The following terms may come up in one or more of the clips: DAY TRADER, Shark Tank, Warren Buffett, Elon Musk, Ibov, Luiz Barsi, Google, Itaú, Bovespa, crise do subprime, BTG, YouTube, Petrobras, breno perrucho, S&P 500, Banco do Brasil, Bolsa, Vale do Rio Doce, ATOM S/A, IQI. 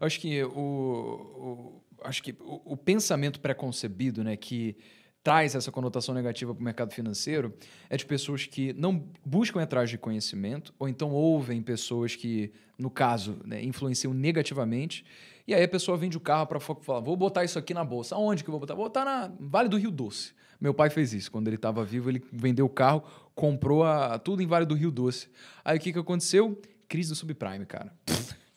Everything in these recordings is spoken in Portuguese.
Eu acho que o pensamento pré-concebido, né, que traz essa conotação negativa para o mercado financeiro é de pessoas que não buscam atrás de conhecimento ou então ouvem pessoas que, no caso, né, influenciam negativamente. E aí a pessoa vende o carro para falar, vou botar isso aqui na bolsa. Aonde que eu vou botar? Vou botar na Vale do Rio Doce. Meu pai fez isso. Quando ele estava vivo, ele vendeu o carro, comprou tudo em Vale do Rio Doce. Aí o que, que aconteceu? Crise do subprime, cara.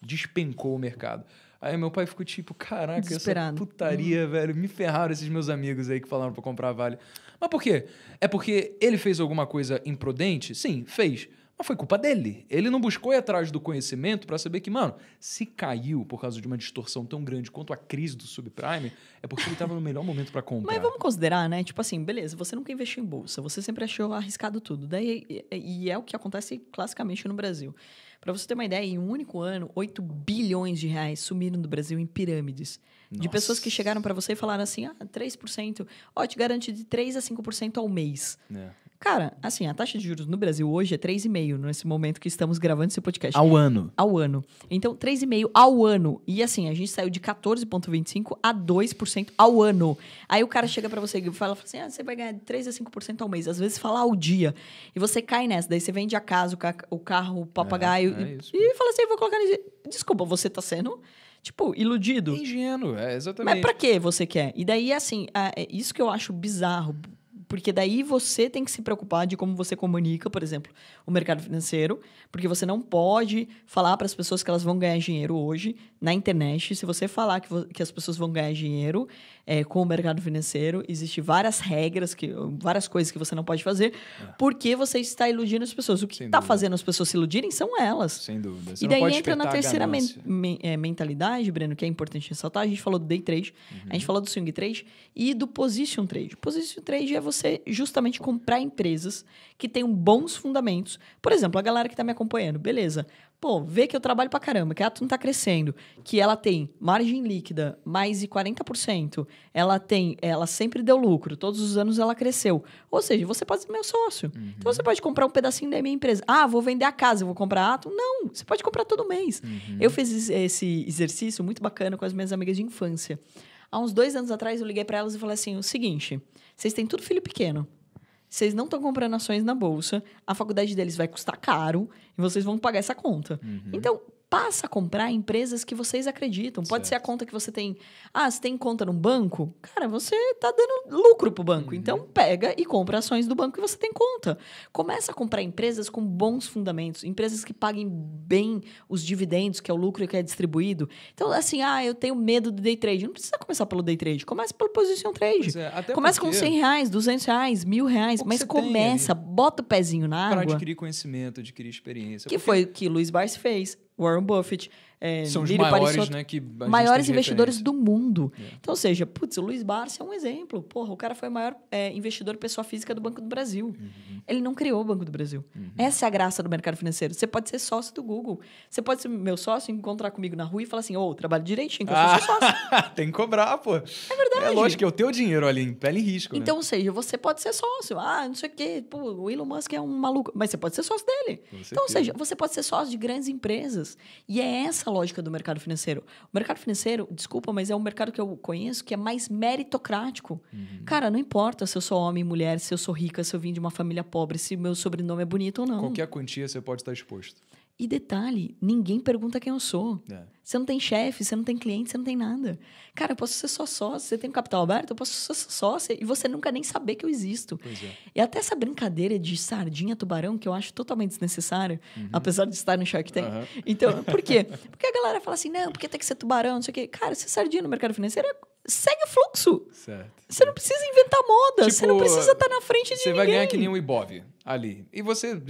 Despencou o mercado. Aí meu pai ficou tipo, caraca, essa putaria, velho. Me ferraram esses meus amigos aí que falaram pra comprar a Vale. Mas por quê? É porque ele fez alguma coisa imprudente? Sim, fez. Mas foi culpa dele. Ele não buscou ir atrás do conhecimento pra saber que, mano, se caiu por causa de uma distorção tão grande quanto a crise do subprime, é porque ele tava no melhor momento pra comprar. Mas vamos considerar, né? Tipo assim, beleza, você nunca investiu em bolsa, você sempre achou arriscado tudo. Daí, e é o que acontece classicamente no Brasil. Para você ter uma ideia, em um único ano, 8 bilhões de reais sumiram do Brasil em pirâmides. Nossa. De pessoas que chegaram para você e falaram assim, 3%, te garante de 3% a 5% ao mês. É. Cara, assim, a taxa de juros no Brasil hoje é 3,5%, nesse momento que estamos gravando esse podcast. Ao ano. Ao ano. Então, 3,5% ao ano. E assim, a gente saiu de 14,25% a 2% ao ano. Aí o cara chega para você e fala assim, você vai ganhar de 3% a 5% ao mês. Às vezes fala ao dia. E você cai nessa. Daí você vende a casa, o carro, o papagaio. E fala assim, vou colocar nisso. Desculpa, você tá sendo... Tipo, iludido. Ingênuo, exatamente. Mas pra que você quer? E daí, assim, é isso que eu acho bizarro. Porque daí você tem que se preocupar de como você comunica, por exemplo, o mercado financeiro. Porque você não pode falar para as pessoas que elas vão ganhar dinheiro hoje na internet. Se você falar que as pessoas vão ganhar dinheiro com o mercado financeiro, existem várias regras, várias coisas que você não pode fazer, porque você está iludindo as pessoas. O que está fazendo as pessoas se iludirem são elas. Sem dúvida. Você e daí entra na terceira mentalidade, Breno, que é importante ressaltar. A gente falou do day trade, a gente falou do swing trade e do position trade. Position trade é você justamente comprar empresas que tenham bons fundamentos. Por exemplo, a galera que está me acompanhando, beleza. Pô, vê que eu trabalho pra caramba, que a ATOM tá crescendo, que ela tem margem líquida mais de 40%, ela sempre deu lucro, todos os anos ela cresceu. Ou seja, você pode ser meu sócio. Então você pode comprar um pedacinho da minha empresa. Vou vender a casa, vou comprar a ATOM. Não, você pode comprar todo mês. Eu fiz esse exercício muito bacana com as minhas amigas de infância. Há uns 2 anos atrás eu liguei pra elas e falei assim, o seguinte, vocês têm tudo filho pequeno. Vocês não estão comprando ações na bolsa, a faculdade deles vai custar caro e vocês vão pagar essa conta. Então, passa a comprar empresas que vocês acreditam. Pode ser a conta que você tem... você tem conta num banco? Cara, você está dando lucro pro banco. Então, pega e compra ações do banco que você tem conta. Começa a comprar empresas com bons fundamentos. Empresas que paguem bem os dividendos, que é o lucro que é distribuído. Então, assim, eu tenho medo do day trade. Não precisa começar pelo day trade. Começa pelo position trade. Começa com 100 reais, 200 reais, 1.000 reais. Mas começa, bota o pezinho na água. Para adquirir conhecimento, adquirir experiência. Que foi o que Luiz Barsi fez. Warren Buffett, são os maiores, né, que maiores investidores do mundo. Então, ou seja, o Luiz Barsi é um exemplo. Porra, o cara foi o maior investidor pessoa física do Banco do Brasil. Ele não criou o Banco do Brasil. Essa é a graça do mercado financeiro. Você pode ser sócio do Google. Você pode ser meu sócio, encontrar comigo na rua e falar assim, trabalho direitinho, que eu sou seu sócio. Tem que cobrar, pô. É verdade. É lógico que é o teu dinheiro ali, em pele em risco. Então, ou seja, você pode ser sócio. Não sei o quê. Pô, o Elon Musk é um maluco. Mas você pode ser sócio dele. Então, ou seja, você pode ser sócio de grandes empresas. E é essa a lógica do mercado financeiro. O mercado financeiro, desculpa, mas é um mercado que eu conheço que é mais meritocrático. Cara, não importa se eu sou homem, mulher, se eu sou rica, se eu vim de uma família pobre, se meu sobrenome é bonito ou não. Qualquer quantia você pode estar exposto. E detalhe, ninguém pergunta quem eu sou. Você não tem chefe, você não tem cliente, você não tem nada. Cara, eu posso ser só sócio. Você tem um capital aberto, eu posso ser só sócio. E você nunca nem saber que eu existo. E até essa brincadeira de sardinha, tubarão, que eu acho totalmente desnecessária, apesar de estar no Shark Tank. Então, por quê? Porque a galera fala assim, não, porque tem que ser tubarão, não sei o quê. Cara, ser sardinha no mercado financeiro segue o fluxo. Você não precisa inventar moda. Tipo, você não precisa estar na frente de ninguém. Você vai ganhar que nem o Ibov ali. E você,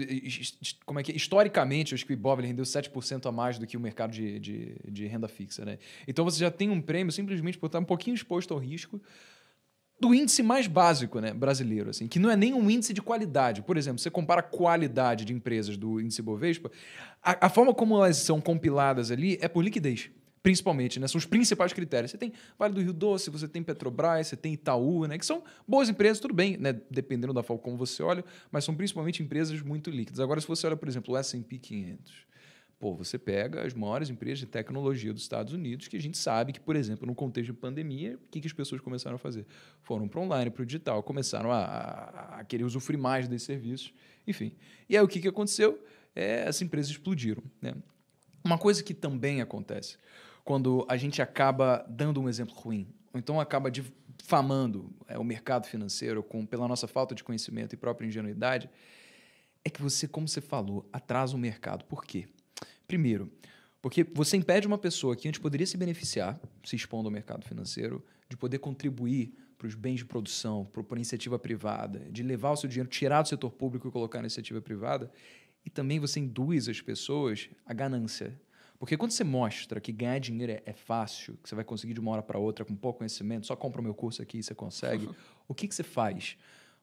como é que é? Historicamente, acho que o Ibov rendeu 7% a mais do que o mercado de renda fixa, né? Então você já tem um prêmio simplesmente por estar um pouquinho exposto ao risco do índice mais básico, né, brasileiro, assim, que não é nem um índice de qualidade. Por exemplo, você compara a qualidade de empresas do índice Bovespa, a forma como elas são compiladas ali é por liquidez. Principalmente, né? São os principais critérios. Você tem Vale do Rio Doce, você tem Petrobras, você tem Itaú, né? Que são boas empresas, tudo bem, né? Dependendo da forma como você olha, mas são principalmente empresas muito líquidas. Agora, se você olha, por exemplo, o S&P 500, Pô, você pega as maiores empresas de tecnologia dos Estados Unidos, que a gente sabe que, por exemplo, no contexto de pandemia, o que as pessoas começaram a fazer? Foram para o online, para o digital, começaram a querer usufruir mais desses serviços, enfim. E aí o que aconteceu? Essas empresas explodiram, né? Uma coisa que também acontece quando a gente acaba dando um exemplo ruim, ou então acaba difamando o mercado financeiro pela nossa falta de conhecimento e própria ingenuidade, é que você, como você falou, atrasa o mercado. Por quê? Primeiro, porque você impede uma pessoa que antes poderia se beneficiar, se expondo ao mercado financeiro, de poder contribuir para os bens de produção, para a iniciativa privada, de levar o seu dinheiro, tirar do setor público e colocar na iniciativa privada. E também você induz as pessoas à ganância. Porque quando você mostra que ganhar dinheiro é fácil, que você vai conseguir de uma hora para outra com pouco conhecimento, só compra o meu curso aqui e você consegue, o que você faz?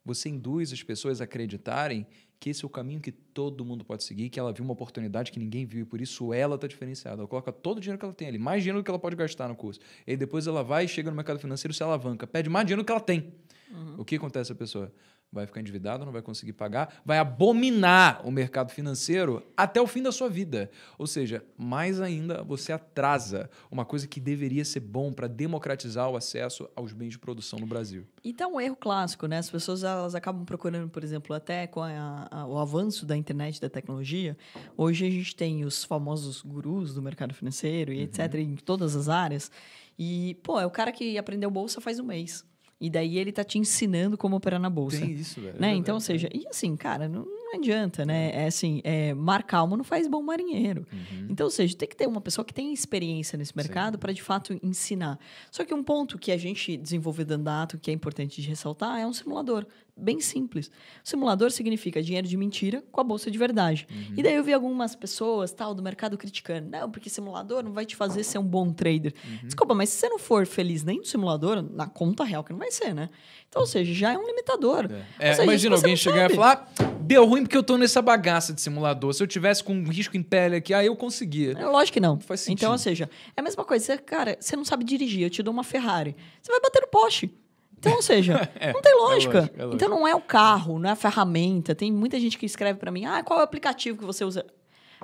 Você induz as pessoas a acreditarem que esse é o caminho que todo mundo pode seguir, que ela viu uma oportunidade que ninguém viu e por isso ela está diferenciada. Ela coloca todo o dinheiro que ela tem ali, mais dinheiro do que ela pode gastar no curso. E depois ela vai e chega no mercado financeiro, se alavanca, pede mais dinheiro do que ela tem. Uhum. O que acontece a pessoa? Vai ficar endividado, não vai conseguir pagar, vai abominar o mercado financeiro até o fim da sua vida. Ou seja, mais ainda, você atrasa uma coisa que deveria ser bom para democratizar o acesso aos bens de produção no Brasil. E tá um erro clássico, né? As pessoas elas acabam procurando, por exemplo, até com o avanço da internet, da tecnologia. Hoje a gente tem os famosos gurus do mercado financeiro e etc., em todas as áreas. E, pô, é o cara que aprendeu bolsa faz um mês. E daí ele tá te ensinando como operar na bolsa. Tem isso, velho. Né? Então, ou seja, e assim, cara, não adianta, né? É assim, mar calmo não faz bom marinheiro. Uhum. Então, ou seja, tem que ter uma pessoa que tenha experiência nesse mercado para, de fato, ensinar. Só que um ponto que a gente desenvolveu dando ato, que é importante de ressaltar, é um simulador. Bem simples. O simulador significa dinheiro de mentira com a bolsa de verdade. Uhum. E daí eu vi algumas pessoas tal do mercado criticando. Não, porque simulador não vai te fazer ser um bom trader. Uhum. Desculpa, mas se você não for feliz nem no simulador, na conta real que não vai ser, né? Então, ou seja, já é um limitador. É. Seja, imagina alguém chegar e falar, deu ruim porque eu tô nessa bagaça de simulador. Se eu tivesse com um risco em pele aqui, aí eu conseguia. É, lógico que não. Faz sentido. Então, ou seja, é a mesma coisa. Você, cara, você não sabe dirigir, eu te dou uma Ferrari. Você vai bater no poste. Então, ou seja, não tem lógica. É lógico. Então, não é o carro, não é a ferramenta. Tem muita gente que escreve para mim, qual é o aplicativo que você usa?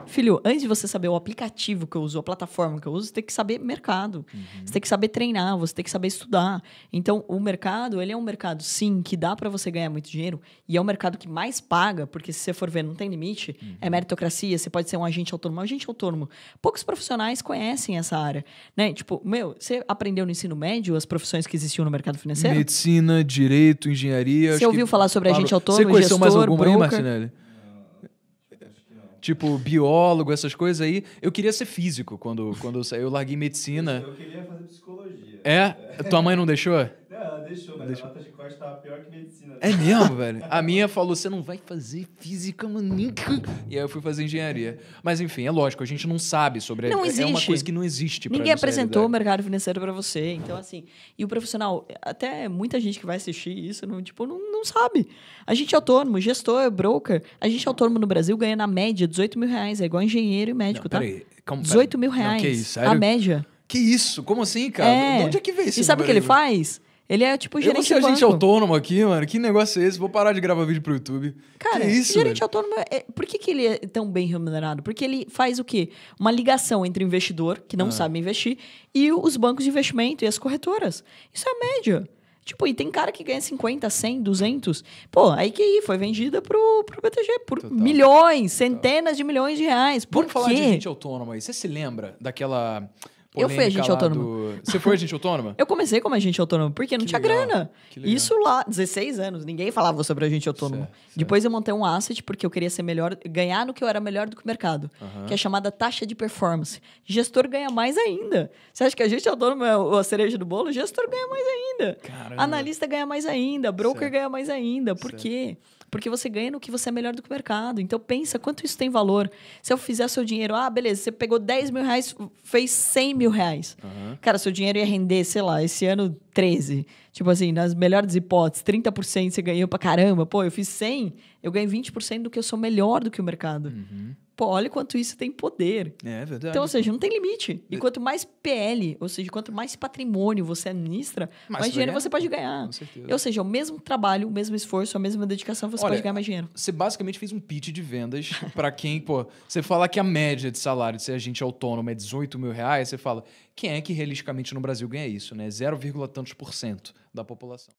Filho, antes de você saber o aplicativo que eu uso, a plataforma que eu uso, você tem que saber mercado. Uhum. Você tem que saber treinar, você tem que saber estudar. Então, o mercado, ele é um mercado, sim, que dá para você ganhar muito dinheiro e é um mercado que mais paga, porque se você for ver, não tem limite, é meritocracia, você pode ser um agente autônomo. Poucos profissionais conhecem essa área, né? Tipo, você aprendeu no ensino médio as profissões que existiam no mercado financeiro? Medicina, direito, engenharia... Você ouviu falar sobre agente autônomo, gestor, broker? Você conheceu mais alguma aí, Martinelli? Tipo, biólogo, essas coisas aí. Eu queria ser físico quando eu saí. Eu larguei medicina. Eu queria fazer psicologia. Tua mãe não deixou? Não, ela deixou, mas a nota de corte estava pior que medicina. É mesmo, velho? A minha falou, você não vai fazer física, manica. E aí eu fui fazer engenharia. Mas, enfim, é lógico, a gente não sabe sobre... Não existe. É uma coisa que não existe. Ninguém apresentou o mercado financeiro para você. Então, assim... E o profissional... Até muita gente que vai assistir isso, não sabe. Agente autônomo, gestor, broker. Agente autônomo no Brasil ganha, na média, R$18 mil. É igual engenheiro e médico, tá? Peraí, calma. R$18 mil. Que isso? A média. Que isso? Como assim, cara? De onde é que veio isso? E sabe o que ele faz? Ele é tipo gerente de banco. Eu não sei, agente autônomo aqui, mano. Que negócio é esse? Vou parar de gravar vídeo pro YouTube. Cara, gerente autônomo... Por que ele é tão bem remunerado? Porque ele faz o quê? Uma ligação entre o investidor, que não sabe investir, e os bancos de investimento e as corretoras. Isso é a média. Tipo, e tem cara que ganha 50, 100, 200. Pô, a IQI foi vendida pro BTG por milhões, centenas de milhões de reais. Por quê? Vamos falar de gente autônoma aí. Você se lembra daquela... Eu fui agente autônomo. Você foi agente autônomo? Eu comecei como agente autônomo, porque não tinha grana. Isso lá, 16 anos, ninguém falava sobre agente autônomo. Certo. Depois eu montei um asset, porque eu queria ser melhor, ganhar no que eu era melhor do que o mercado, que é a chamada taxa de performance. Gestor ganha mais ainda. Você acha que agente autônomo é a cereja do bolo? Gestor ganha mais ainda. Caramba. Analista ganha mais ainda. Broker ganha mais ainda. Por quê? Porque você ganha no que você é melhor do que o mercado. Então, pensa quanto isso tem valor. Se eu fizer seu dinheiro... beleza, você pegou R$10 mil, fez R$100 mil. Cara, seu dinheiro ia render, sei lá, esse ano 13. Tipo assim, nas melhores hipóteses, 30% você ganhou pra caramba. Pô, eu fiz 100, eu ganhei 20% do que eu sou melhor do que o mercado. Pô, olha quanto isso tem poder. É verdade. Então, ou seja, não tem limite. E quanto mais PL, ou seja, quanto mais patrimônio você administra, mais dinheiro você pode ganhar. Com certeza. Ou seja, o mesmo trabalho, o mesmo esforço, a mesma dedicação, você pode ganhar mais dinheiro. Você basicamente fez um pitch de vendas para quem, pô... Você fala que a média de salário de ser agente autônomo é 18 mil reais, você fala, quem é que realisticamente no Brasil ganha isso, né? 0,tantos% da população.